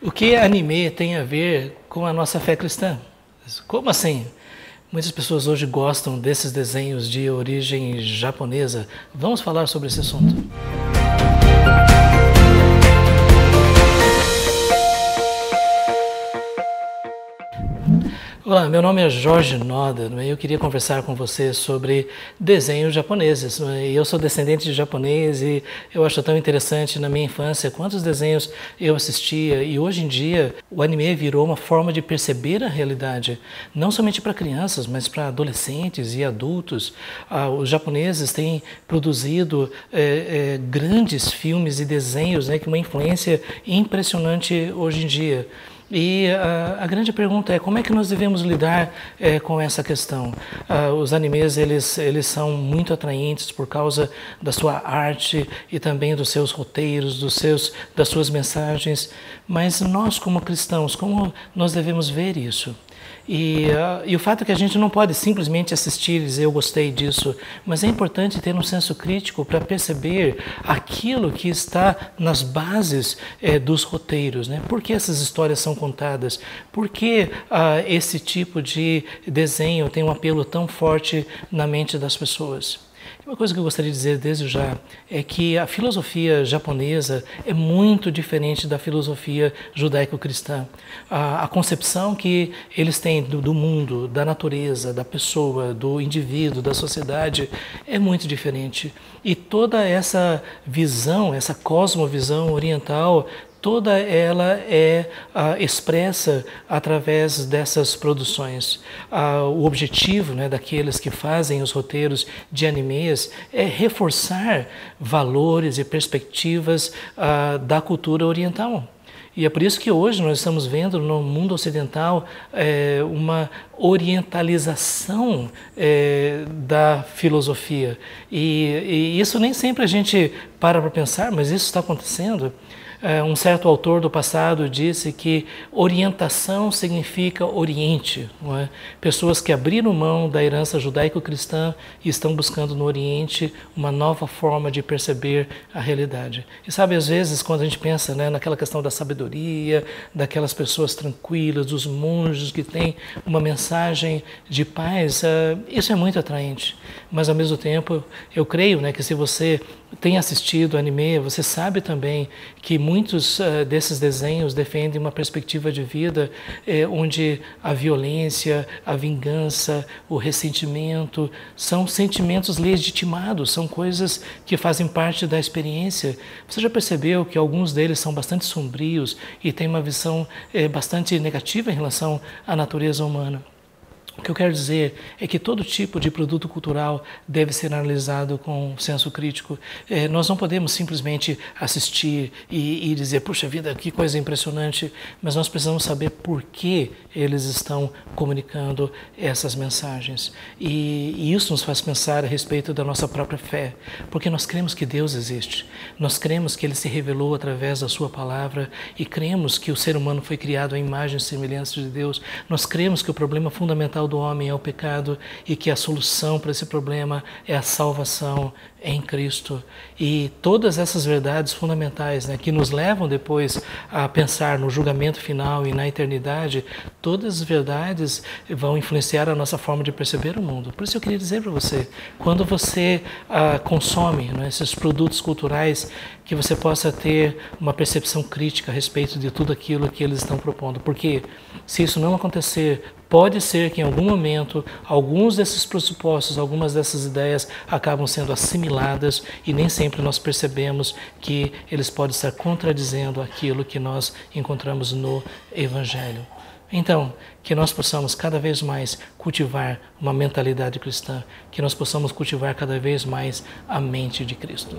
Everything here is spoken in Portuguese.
O que anime tem a ver com a nossa fé cristã? Como assim? Muitas pessoas hoje gostam desses desenhos de origem japonesa. Vamos falar sobre esse assunto. Olá, meu nome é Jorge Noda, e eu queria conversar com você sobre desenhos japoneses. Eu sou descendente de japonês e eu acho tão interessante na minha infância quantos desenhos eu assistia, e hoje em dia o anime virou uma forma de perceber a realidade, não somente para crianças, mas para adolescentes e adultos. Os japoneses têm produzido grandes filmes e desenhos, né, que uma influência impressionante hoje em dia. E a grande pergunta é como é que nós devemos lidar com essa questão. Os animes eles são muito atraentes por causa da sua arte e também dos seus roteiros, das suas mensagens. Mas nós como cristãos, como nós devemos ver isso? E o fato é que a gente não pode simplesmente assistir e dizer eu gostei disso, mas é importante ter um senso crítico para perceber aquilo que está nas bases dos roteiros, né? Por que essas histórias são contadas? Por que esse tipo de desenho tem um apelo tão forte na mente das pessoas? Uma coisa que eu gostaria de dizer desde já é que a filosofia japonesa é muito diferente da filosofia judaico-cristã. A concepção que eles têm do mundo, da natureza, da pessoa, do indivíduo, da sociedade é muito diferente. E toda essa visão, essa cosmovisão oriental, toda ela é expressa através dessas produções. O objetivo, né, daqueles que fazem os roteiros de animes é reforçar valores e perspectivas da cultura oriental. E é por isso que hoje nós estamos vendo no mundo ocidental uma orientalização da filosofia. E isso nem sempre a gente para pensar, mas isso está acontecendo. Um certo autor do passado disse que orientação significa Oriente, não é? Pessoas que abriram mão da herança judaico-cristã e estão buscando no Oriente uma nova forma de perceber a realidade. E sabe, às vezes, quando a gente pensa, né, naquela questão da sabedoria, daquelas pessoas tranquilas, dos monges que têm uma mensagem de paz, isso é muito atraente. Mas, ao mesmo tempo, eu creio, né, que se você tem assistido anime, você sabe também que muitos desses desenhos defendem uma perspectiva de vida onde a violência, a vingança, o ressentimento são sentimentos legitimados, são coisas que fazem parte da experiência. Você já percebeu que alguns deles são bastante sombrios e têm uma visão bastante negativa em relação à natureza humana. O que eu quero dizer é que todo tipo de produto cultural deve ser analisado com senso crítico. Nós não podemos simplesmente assistir e dizer, puxa vida, que coisa impressionante, mas nós precisamos saber por que eles estão comunicando essas mensagens. E isso nos faz pensar a respeito da nossa própria fé, porque nós cremos que Deus existe, nós cremos que Ele se revelou através da Sua palavra e cremos que o ser humano foi criado à imagem e semelhança de Deus, nós cremos que o problema fundamental do homem é o pecado e que a solução para esse problema é a salvação em Cristo. E todas essas verdades fundamentais, né, que nos levam depois a pensar no julgamento final e na eternidade, todas as verdades vão influenciar a nossa forma de perceber o mundo. Por isso eu queria dizer para você, quando você consome, né, esses produtos culturais, que você possa ter uma percepção crítica a respeito de tudo aquilo que eles estão propondo. Porque se isso não acontecer, pode ser que em algum momento alguns desses pressupostos, algumas dessas ideias acabam sendo assimiladas e nem sempre nós percebemos que eles podem estar contradizendo aquilo que nós encontramos no Evangelho. Então, que nós possamos cada vez mais cultivar uma mentalidade cristã, que nós possamos cultivar cada vez mais a mente de Cristo.